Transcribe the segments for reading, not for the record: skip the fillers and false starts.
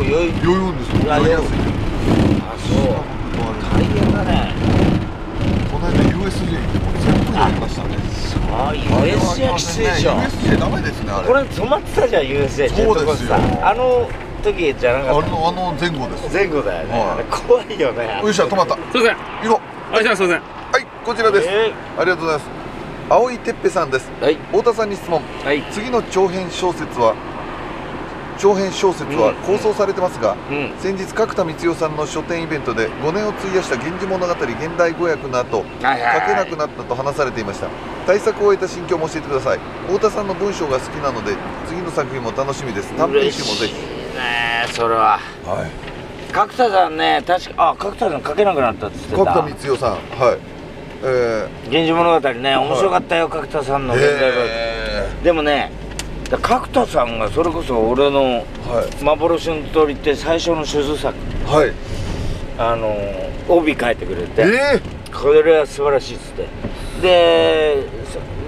構酔いようですよ。酔いやすい。あ、そう。大変だね。この間 USJ 行っても全部やりましたね。あ、USJ きついじゃん。USJ ダメですねあれ。これ止まってたじゃん USJ。そうですよ。あの時じゃなかった。あの前後です。前後だよね。怖いよね。よっしゃ止まった。すいません。行こう。ありがとうございます。はい、こちらです。ありがとうございます。青井哲平さんです。はい、太田さんに質問。はい、次の長編小説は構想されてますが、先日角田光代さんの書店イベントで5年を費やした源氏物語現代語訳の後、書けなくなったと話されていました。対策を終えた心境も教えてください。太田さんの文章が好きなので、次の作品も楽しみです。短編集もぜひ。ね、それは。はい。角田さんね、確か角田さん書けなくなったって言ってた。角田光代さん、はい。源氏物語ね、面白かったよ、角田さんの現代語。でもね、角田さんがそれこそ俺の「幻の鳥」って最初の主作、はい、帯書いてくれて、これは素晴らしいっつって、で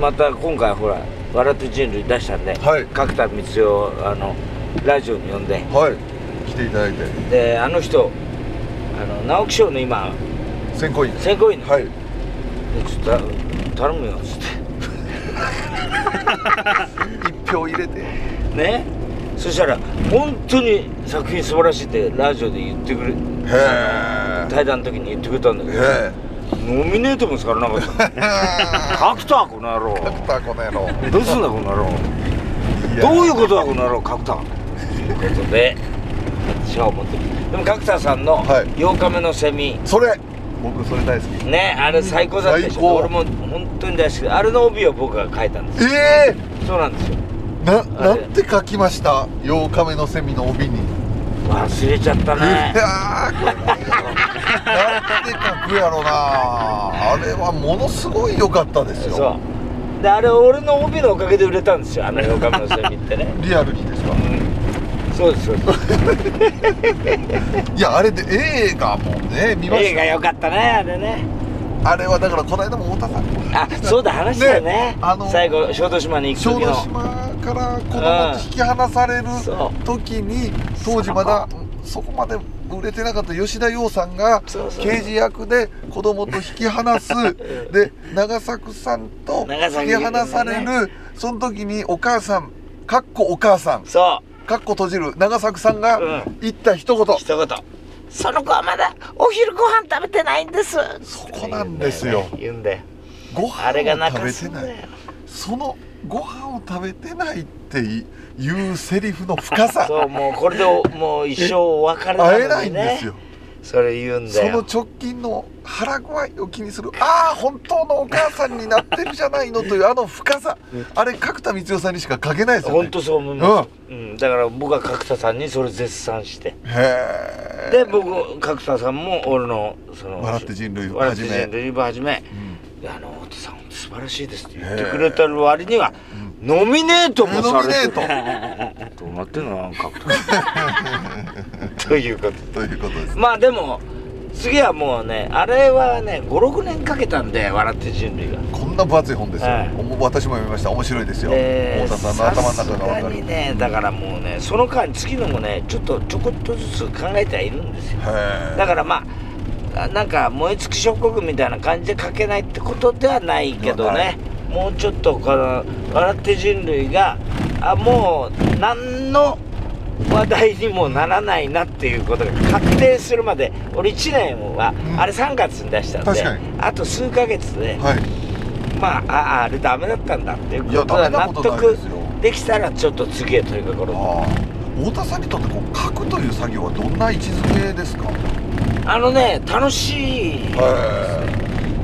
また今回ほら「笑って人類」出したんで、角田光代をラジオに呼んで、来ていただいて、であの人直木賞の今選考委員、ちょっと頼むよっつって一票入れてね。そしたら本当に作品素晴らしいってラジオで言ってくれ、対談の時に言ってくれたんだけど、ノミネートも使わなかった角田この野郎、角田この野郎、どうすんだこの野郎、どういうことだこの野郎角田ということで私は思ってる。でも角田さんの8日目のセミ、それ僕それ大好きね、あれ最高だったでしょ。俺も本当に大好き。あれの帯を僕が書いたんです。ええ、そうなんですよ。なんて書きました？8日目のセミの帯に忘れちゃったね。いやなんて書くやろな。あれはものすごい良かったですよ。そうで、あれ俺の帯のおかげで売れたんですよ、あの8日目のセミってね。リアルにですか？そうですそうですいやあれで映画もね見ました。映画良かったねあれね。あれはだからこの間も太田さん、あ、そうだ話だよね、最後小豆島に行く時の、小豆島から子供に引き離される時に、当時まだそこまで売れてなかった吉田羊さんが刑事役で子供と引き離すで、長作さんと引き離される、その時にお母さんかっこお母さんそうかっこ閉じる長作さんが言った一言、その子はまだお昼ご飯食べてないんです。そこなんですよ。言うんだよ。ご飯を食べてない。そのご飯を食べてないっていうセリフの深さ。そう、もうこれでもう一生お別れ会えないんですよ。それ言うんだよ。その直近の腹具合を気にする、ああ本当のお母さんになってるじゃないのというあの深さ、あれ角田光代さんにしか書けないですよね。本当そう思います。だから僕は角田さんにそれ絶賛して、で僕角田さんも俺のその「笑って人類をはじめ」太田さん素晴らしいですって言ってくれたる割にはノミネートもされてどうなってんの角田さんということです。まあでも次はもうね、あれはね56年かけたんで笑って人類が、こんな分厚い本ですよ、私も読みました。面白いですよ、太田さんの頭の中が分かるね。だからもうね、その間に次のもねちょこっとずつ考えてはいるんですよ。だからまあなんか燃え尽き諸国みたいな感じで書けないってことではないけどね、もうちょっとこの笑って人類がもう何の話題にもならないなっていうことが確定するまで、俺1年はあれ3月に出したんで、あと数ヶ月で、まああれダメだったんだっていうことが納得できたらちょっと次へというところ。太田さんにとってこう書くという作業はどんな位置づけですか？楽しいですね。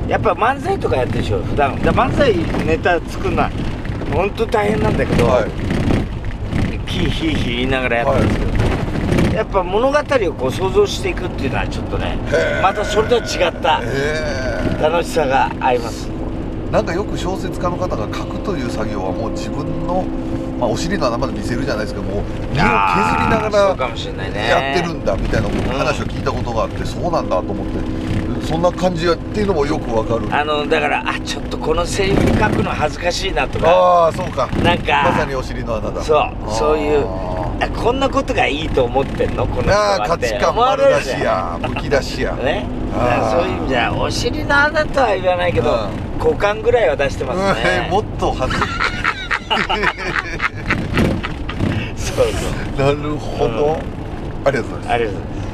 やっぱ漫才とかやってるでしょ普段。漫才ネタ作るのは本当大変なんだけど、ヒーヒーヒー言いながらやったんですけど、やっぱ物語をこう想像していくっていうのはちょっとね、またそれとは違った楽しさがあります。なんかよく小説家の方が書くという作業はもう自分の、まあ、お尻の穴まで見せるじゃないですけど、もう身を削りながらやってるんだみたいな話を聞いたことがあって、そうなんだと思って、そんな感じやっていうのもよくわかる。だからちょっとこのセリフ書くの恥ずかしいなとか、ああそうか、なんかまさにお尻の穴だ。そういうこんなことがいいと思ってんの、この人はって思われるじゃん。価値観丸出しやむき出しやね。そういう意味じゃお尻の穴とは言わないけど股間ぐらいは出してますね。もっと外す。そうそう、なるほど。ありがとうございます。